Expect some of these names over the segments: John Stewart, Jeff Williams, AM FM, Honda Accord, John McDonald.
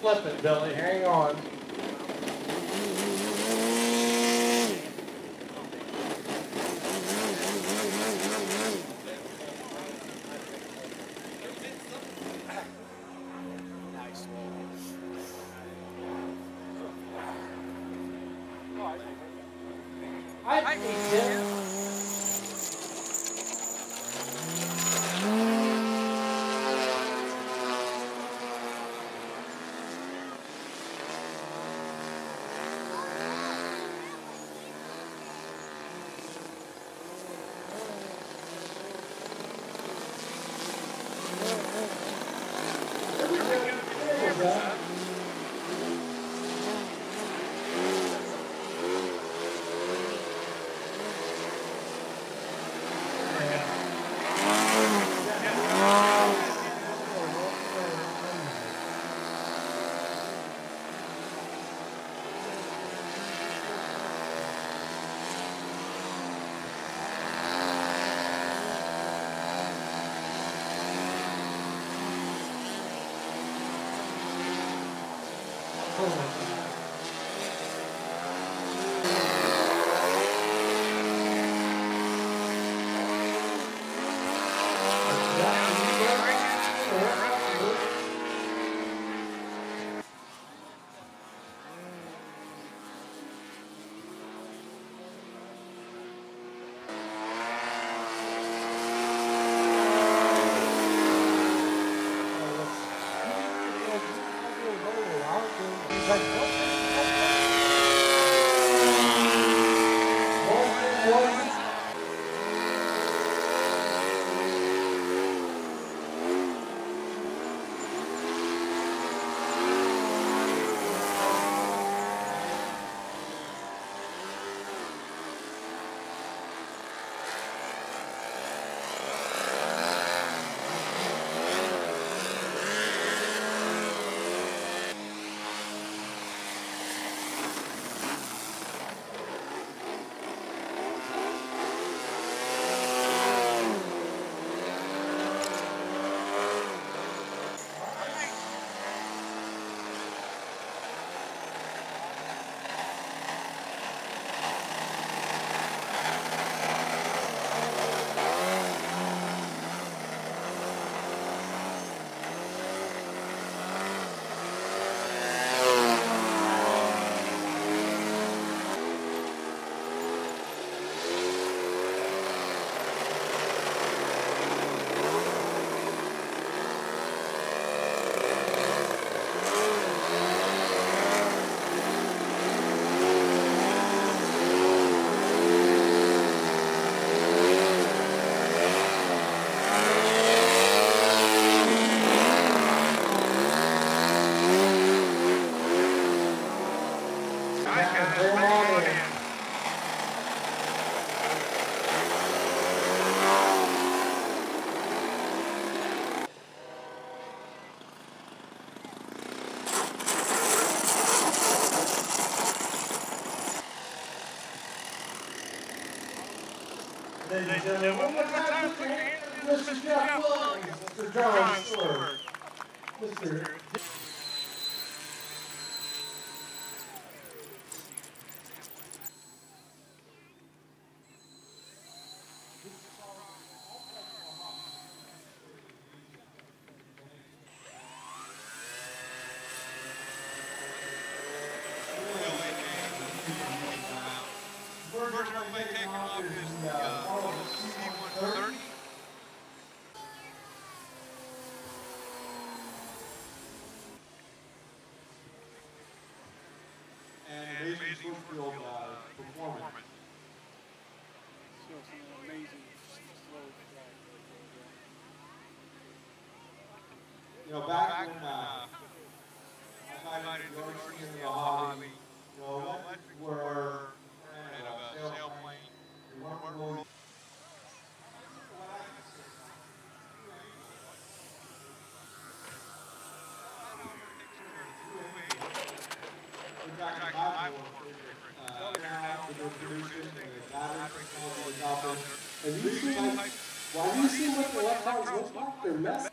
flipping, Billy. Hang on. I need him. Ladies and gentlemen, we're glad to have Mr. Jeff Williams, Mr. John Stewart, Mr. You know, back when I invited George in the hobby, you know, what were kind of a sail plane, we weren't really... Why do you see what the electrons look like? They're messy.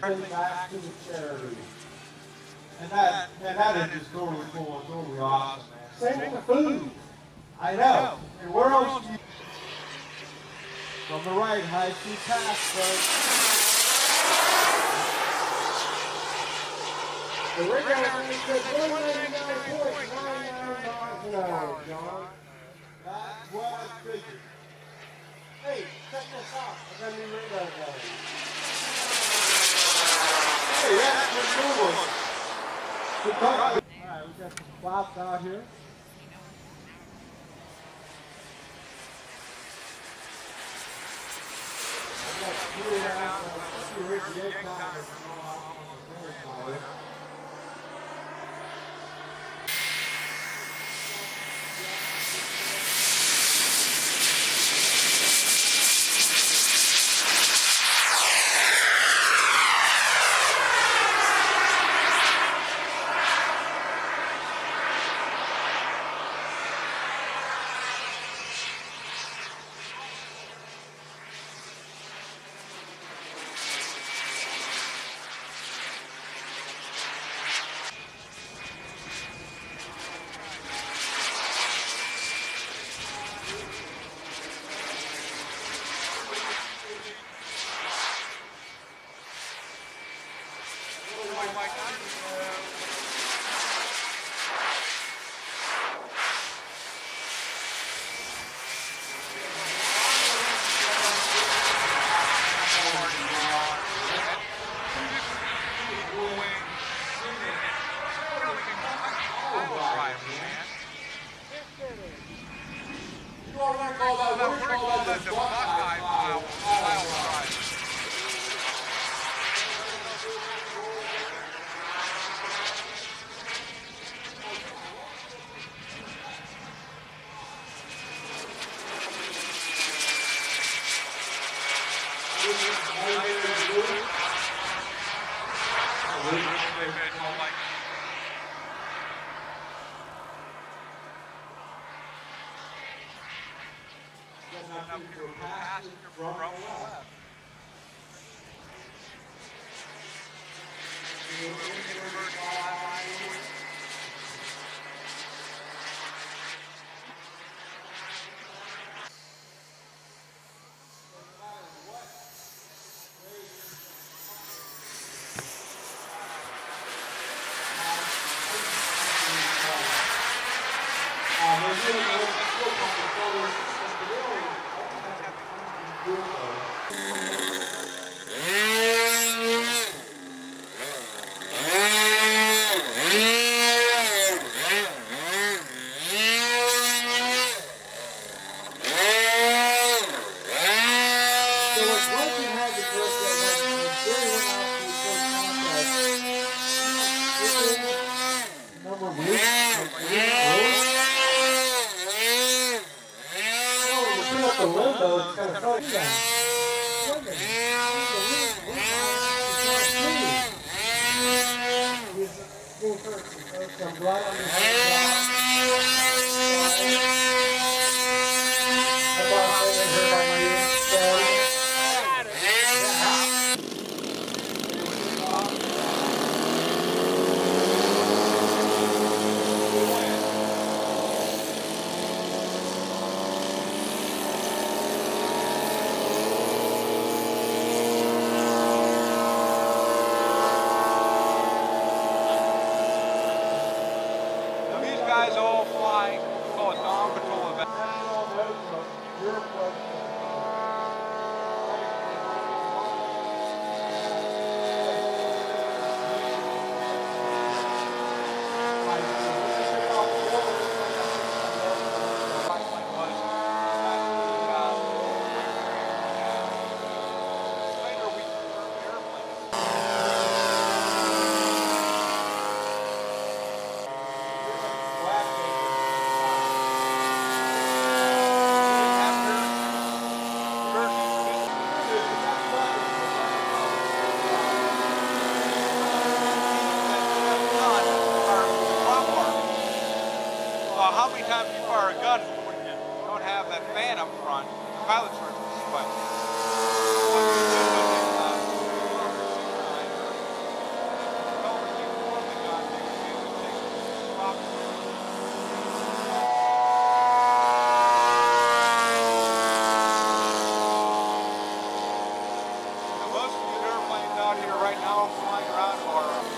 Getting back to the charity. And that is just totally cool and totally awesome, man. Same with the food. I know. And where else do you... From the right, high two pass, folks. The ring out is 199.999, John. That's what I figured. Hey, check this out. I got a new ring out of that. Hey, that's the cool one. Alright, we got some flops out here. Fan up front, the pilot's right this way. owl flying around for us.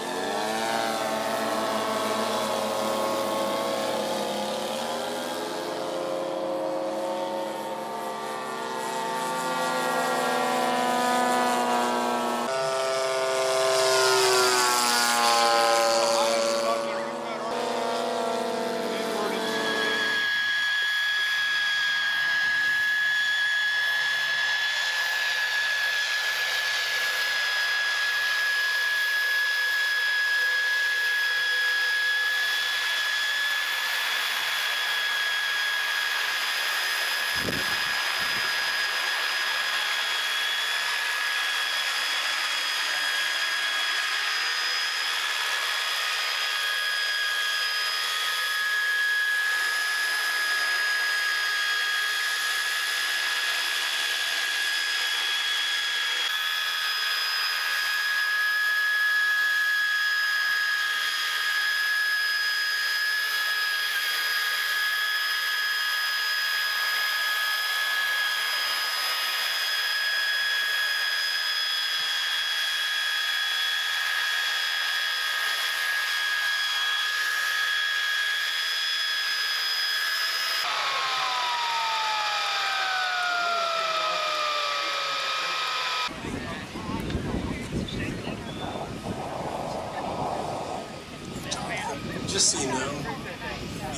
Just so you know,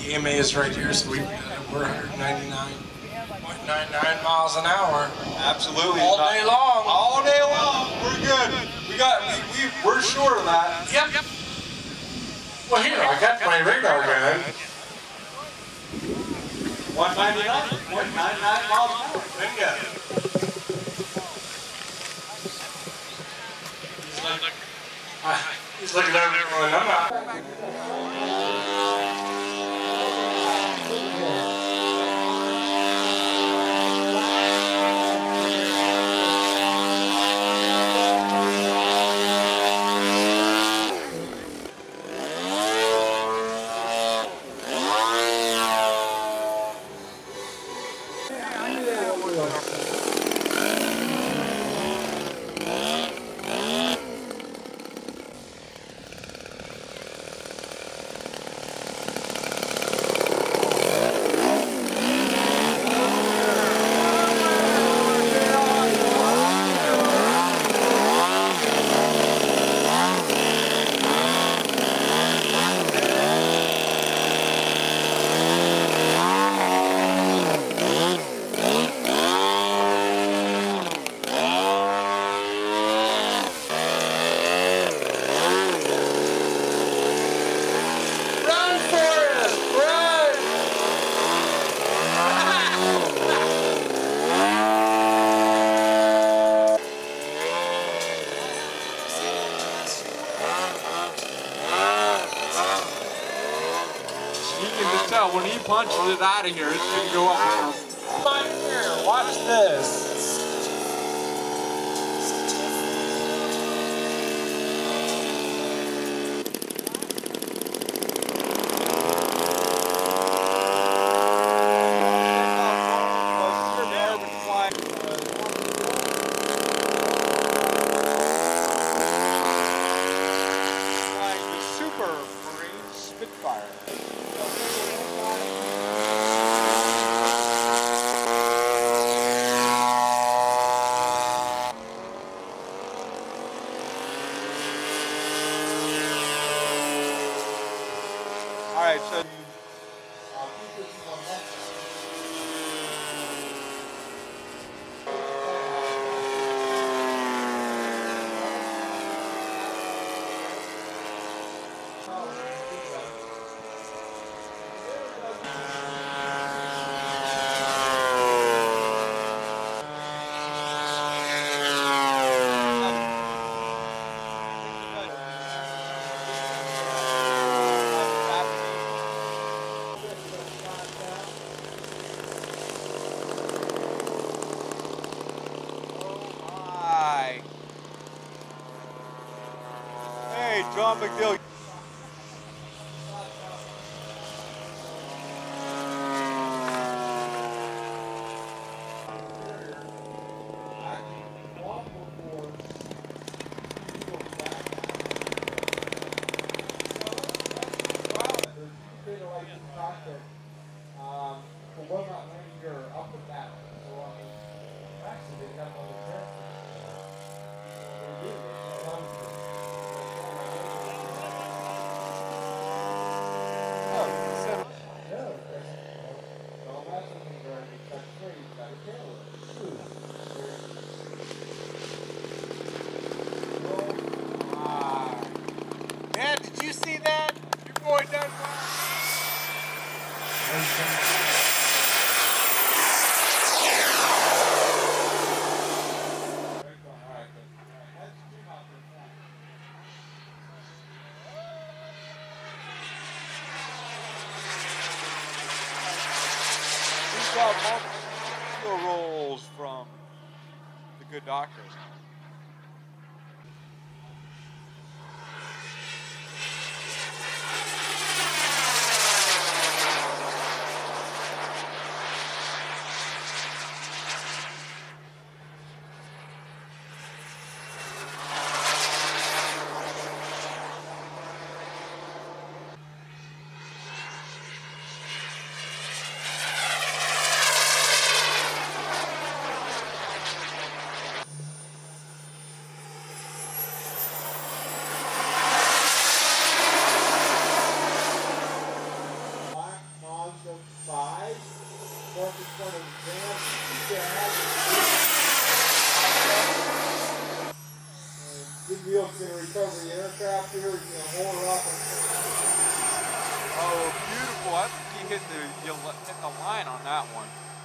the EMA is right here, so we're 199.99 miles an hour. Absolutely, all day long. All day long. We're good. We're sure of that. Yep. Well, here I got my radar gun. 199 miles an hour. Bingo. He's looking at everyone. I'm not. When he punches it out of here, it's going to go up. Right here, watch this. John McDonald. saw multiple rolls from the good doctor. Oh, beautiful. I think he hit the line on that one.